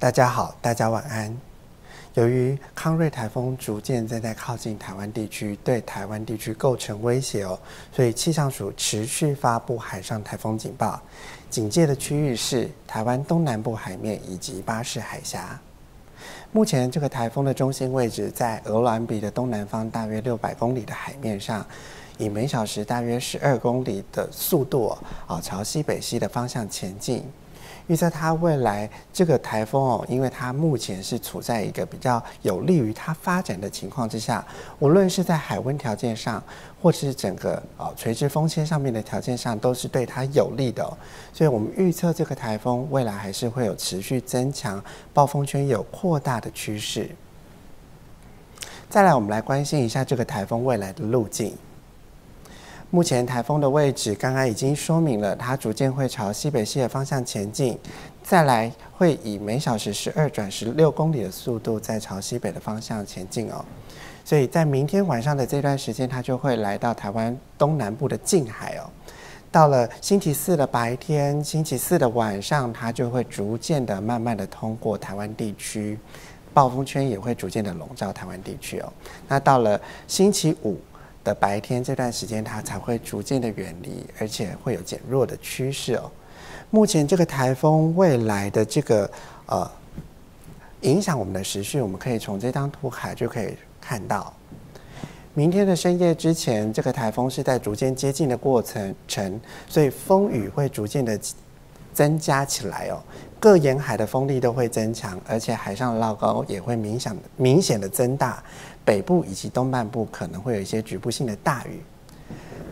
大家好，大家晚安。由于康瑞台风逐渐正在靠近台湾地区，对台湾地区构成威胁哦，所以气象署持续发布海上台风警报，警戒的区域是台湾东南部海面以及巴士海峡。目前这个台风的中心位置在鹅銮鼻的东南方大约600公里的海面上，以每小时大约12公里的速度哦，朝西北西的方向前进。 预测它未来这个台风哦，因为它目前是处在一个比较有利于它发展的情况之下，无论是在海温条件上，或是整个垂直风线上面的条件上，都是对它有利的哦。所以我们预测这个台风未来还是会有持续增强，暴风圈有扩大的趋势。再来，我们来关心一下这个台风未来的路径。 目前台风的位置，刚刚已经说明了，它逐渐会朝西北西的方向前进，再来会以每小时12转16公里的速度再朝西北的方向前进哦。所以在明天晚上的这段时间，它就会来到台湾东南部的近海哦。到了星期四的白天、星期四的晚上，它就会逐渐的、慢慢的通过台湾地区，暴风圈也会逐渐的笼罩台湾地区哦。那到了星期五 的白天这段时间，它才会逐渐的远离，而且会有减弱的趋势哦。目前这个台风未来的这个影响我们的时序，我们可以从这张图卡就可以看到。明天的深夜之前，这个台风是在逐渐接近的过程，所以风雨会逐渐的增加起来哦。各沿海的风力都会增强，而且海上浪高也会明显的增大。 北部以及东半部可能会有一些局部性的大雨。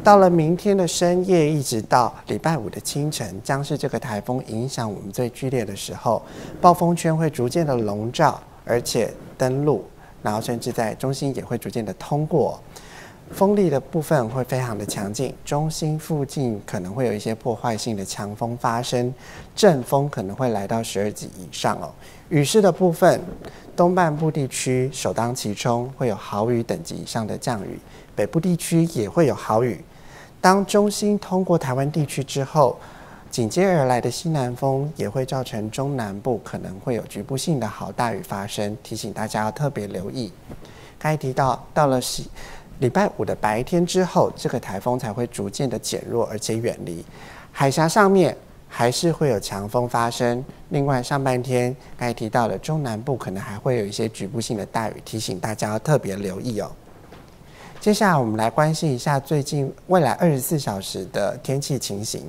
到了明天的深夜，一直到礼拜五的清晨，将是这个台风影响我们最剧烈的时候。暴风圈会逐渐的笼罩，而且登陆，然后甚至在中心也会逐渐的通过。风力的部分会非常的强劲，中心附近可能会有一些破坏性的强风发生，阵风可能会来到12级以上哦。雨势的部分， 东半部地区首当其冲，会有豪雨等级以上的降雨；北部地区也会有豪雨。当中心通过台湾地区之后，紧接而来的西南风也会造成中南部可能会有局部性的豪大雨发生，提醒大家要特别留意。刚才提到，到了礼拜五的白天之后，这个台风才会逐渐的减弱，而且远离海峡上面。 还是会有强风发生。另外，上半天刚才提到的中南部可能还会有一些局部性的大雨，提醒大家要特别留意哦。接下来我们来关心一下最近未来24小时的天气情形。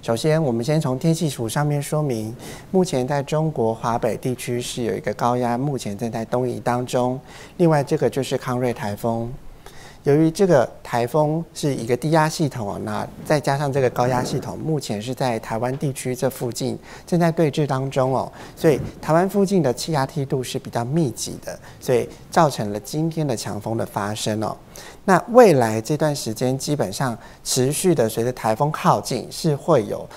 首先，我们先从天气图上面说明，目前在中国华北地区是有一个高压，目前正在东移当中。另外，这个就是康瑞台风。 由于这个台风是一个低压系统，那再加上这个高压系统，目前是在台湾地区这附近正在对峙当中哦，所以台湾附近的气压梯度是比较密集的，所以造成了今天的强风的发生哦。那未来这段时间基本上持续的随着台风靠近，是会有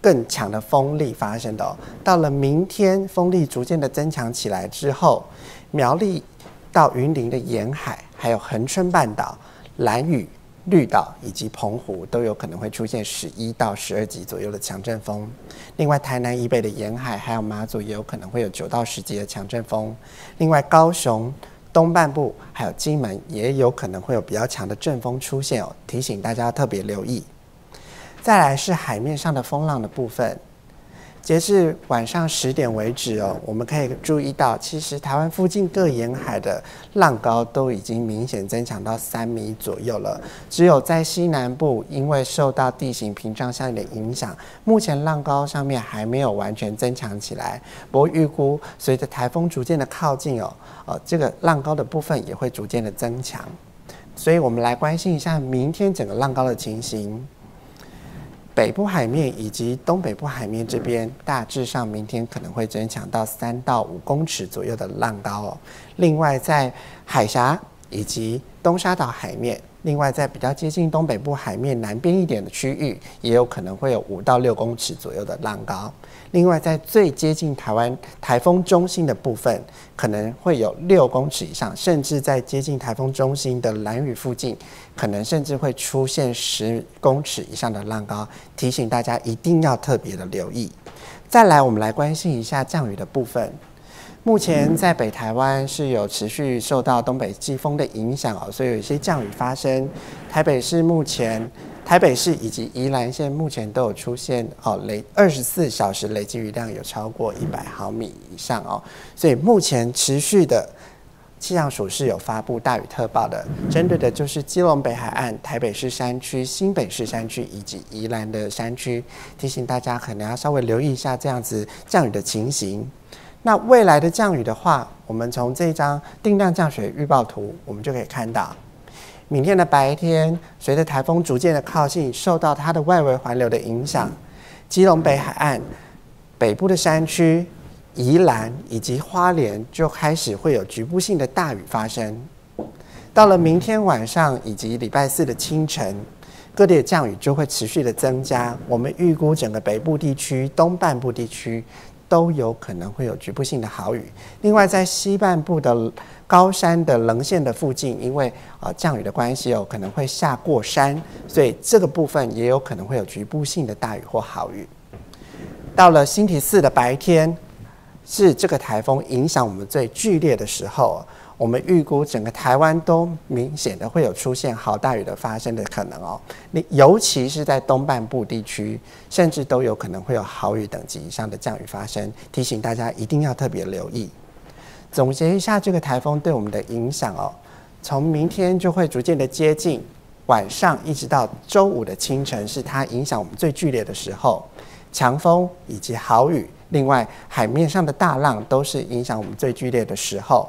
更强的风力发生的哦。到了明天，风力逐渐的增强起来之后，苗栗到云林的沿海， 还有恒春半岛、兰屿、绿岛以及澎湖都有可能会出现11到12级左右的强阵风。另外，台南以北的沿海还有马祖也有可能会有9到10级的强阵风。另外，高雄东半部还有金门也有可能会有比较强的阵风出现哦，提醒大家特别留意。再来是海面上的风浪的部分。 截至晚上10点为止哦，我们可以注意到，其实台湾附近各沿海的浪高都已经明显增强到3米左右了。只有在西南部，因为受到地形屏障效应的影响，目前浪高上面还没有完全增强起来。不过预估随着台风逐渐的靠近哦，这个浪高的部分也会逐渐的增强。所以我们来关心一下明天整个浪高的情形。 北部海面以及东北部海面这边，大致上明天可能会增强到3到5公尺左右的浪高哦。另外，在海峡以及东沙岛海面，另外在比较接近东北部海面南边一点的区域，也有可能会有5到6公尺左右的浪高。另外，在最接近台湾台风中心的部分，可能会有6公尺以上，甚至在接近台风中心的兰屿附近，可能甚至会出现10公尺以上的浪高，提醒大家一定要特别的留意。再来，我们来关心一下降雨的部分。 目前在北台湾是有持续受到东北季风的影响哦，所以有一些降雨发生。台北市以及宜兰县目前都有出现哦24小时累积雨量有超过100毫米以上哦，所以目前持续的气象署是有发布大雨特报的，针对的就是基隆北海岸、台北市山区、新北市山区以及宜兰的山区，提醒大家可能要稍微留意一下这样子降雨的情形。 那未来的降雨的话，我们从这张定量降水预报图，我们就可以看到，明天的白天，随着台风逐渐的靠近，受到它的外围环流的影响，基隆北海岸、北部的山区、宜兰以及花莲就开始会有局部性的大雨发生。到了明天晚上以及礼拜四的清晨。 各地的降雨就会持续的增加，我们预估整个北部地区、东半部地区都有可能会有局部性的豪雨。另外，在西半部的高山的棱线的附近，因为降雨的关系哦，可能会下过山，所以这个部分也有可能会有局部性的大雨或豪雨。到了星期四的白天，是这个台风影响我们最剧烈的时候。 我们预估整个台湾都明显的会有出现豪大雨的发生的可能哦，尤其是在东半部地区，甚至都有可能会有豪雨等级以上的降雨发生，提醒大家一定要特别留意。总结一下这个台风对我们的影响哦，从明天就会逐渐的接近，晚上一直到周五的清晨是它影响我们最剧烈的时候，强风以及豪雨，另外海面上的大浪都是影响我们最剧烈的时候。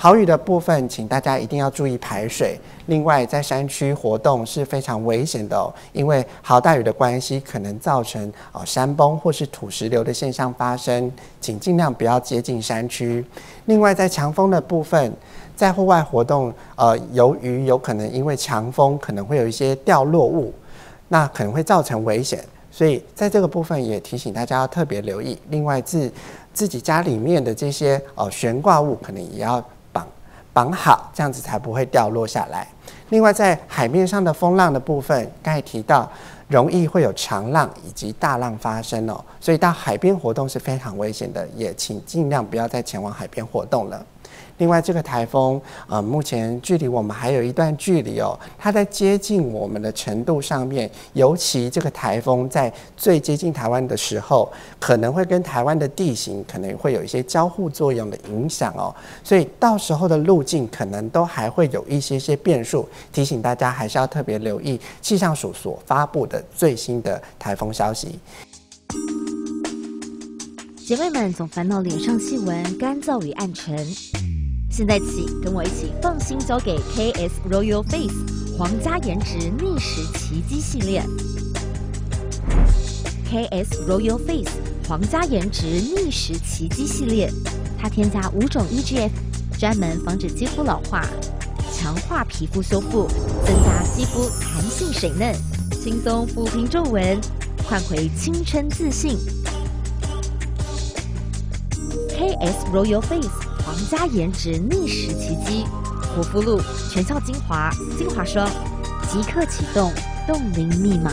豪雨的部分，请大家一定要注意排水。另外，在山区活动是非常危险的哦，因为豪大雨的关系，可能造成山崩或是土石流的现象发生，请尽量不要接近山区。另外，在强风的部分，在户外活动，由于有可能因为强风，可能会有一些掉落物，那可能会造成危险。 所以在这个部分也提醒大家要特别留意。另外，自己家里面的这些悬挂物，可能也要绑好，这样子才不会掉落下来。另外，在海面上的风浪的部分，刚才提到容易会有长浪以及大浪发生哦，所以到海边活动是非常危险的，也请尽量不要再前往海边活动了。 另外，这个台风，目前距离我们还有一段距离哦。它在接近我们的程度上面，尤其这个台风在最接近台湾的时候，可能会跟台湾的地形可能会有一些交互作用的影响哦。所以到时候的路径可能都还会有一些变数，提醒大家还是要特别留意气象署所发布的最新的台风消息。 姐妹们总烦恼脸上细纹、干燥与暗沉，现在起跟我一起放心交给 KS Royal Face 皇家颜值逆时奇迹系列。KS Royal Face 皇家颜值逆时奇迹系列，它添加5种 EGF， 专门防止肌肤老化，强化皮肤修复，增加肌肤弹性水嫩，轻松抚平皱纹，换回青春自信。 KS Royal Face 皇家颜值逆时奇迹，护肤露、全效精华霜，即刻启动冻龄密码。